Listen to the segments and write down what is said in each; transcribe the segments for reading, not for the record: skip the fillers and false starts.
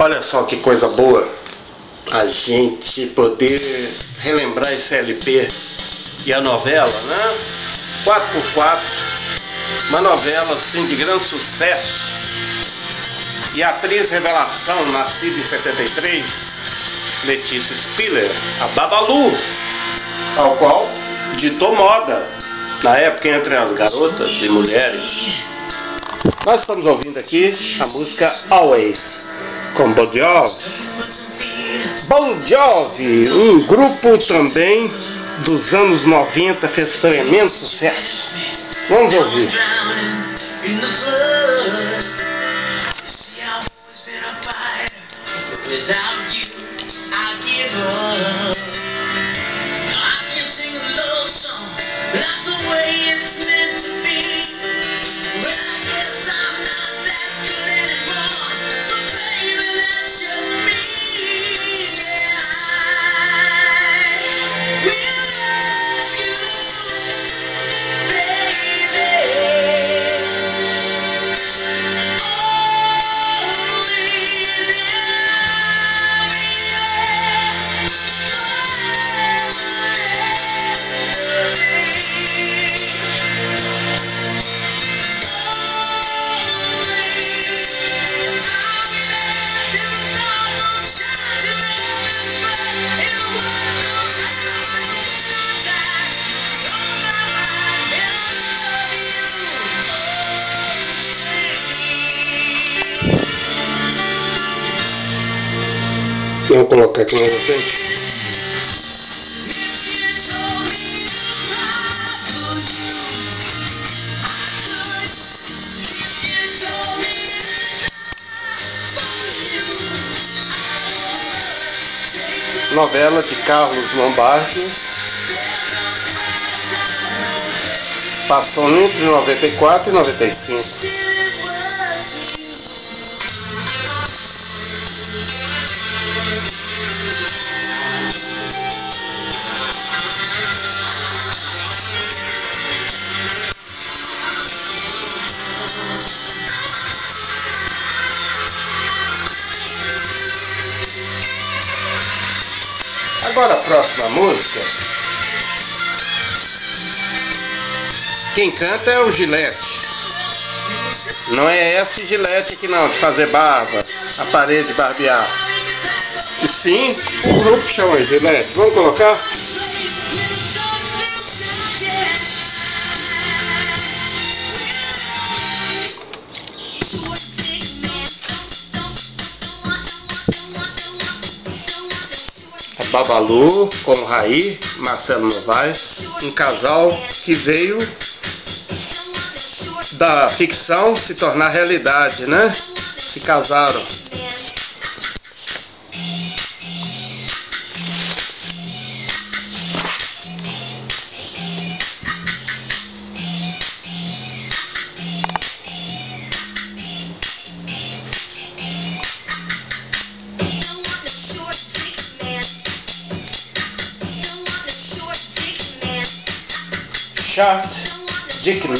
Olha só que coisa boa a gente poder relembrar esse LP e a novela, né? 4x4, uma novela assim de grande sucesso. E a atriz revelação, nascida em 73, Letícia Spiller, a Babalu, ao qual ditou moda na época entre as garotas e mulheres. Nós estamos ouvindo aqui a música Always, com Bon Jovi. Bon Jovi, um grupo também dos anos 90, fez tremendo sucesso. Vamos ouvir. Without you, I give up. I can sing a love song, that's the way it's meant to be. But I guess I'm not that good anymore, so baby, that's just me. Yeah, I will love you, baby. Vou colocar aqui na frente. Novela de Carlos Lombardi, passou entre 94 e 95. Agora a próxima música, quem canta é o Gillette. Não é esse Gillette aqui não, de fazer barba, a parede barbear. E sim, o grupo chama Gillette. Vamos colocar? Babalu, com Raí, Marcelo Novais, um casal que veio da ficção se tornar realidade, né? Se casaram. Dick Man.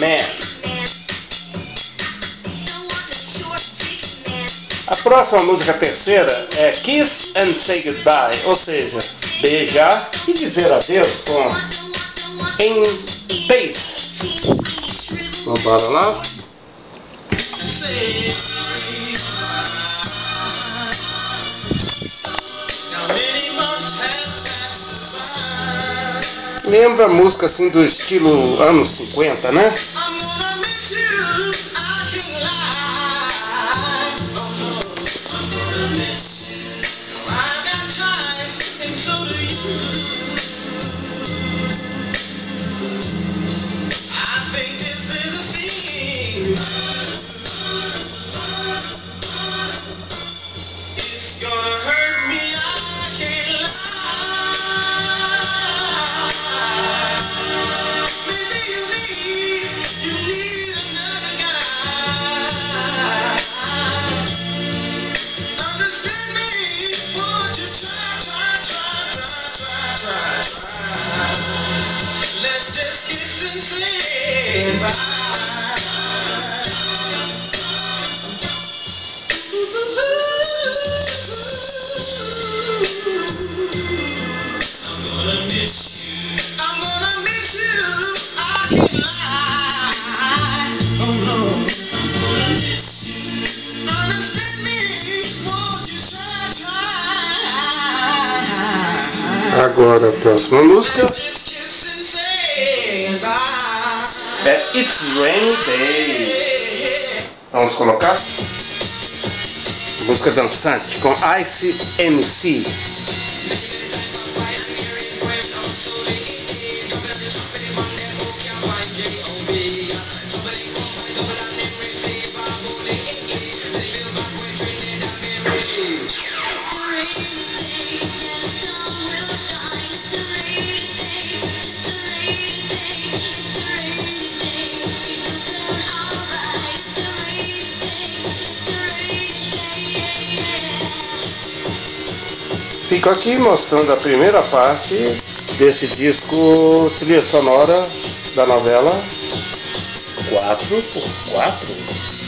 A próxima música, terceira, é Kiss and Say Goodbye, ou seja, beijar e dizer adeus, com N-Phase. Vamos para lá. Lembra a música assim do estilo anos 50, né? agora a próxima música. É It's Rainy Day. Vamos colocar música dançante com Ice MC. Fico aqui mostrando a primeira parte desse disco trilha sonora da novela 4x4.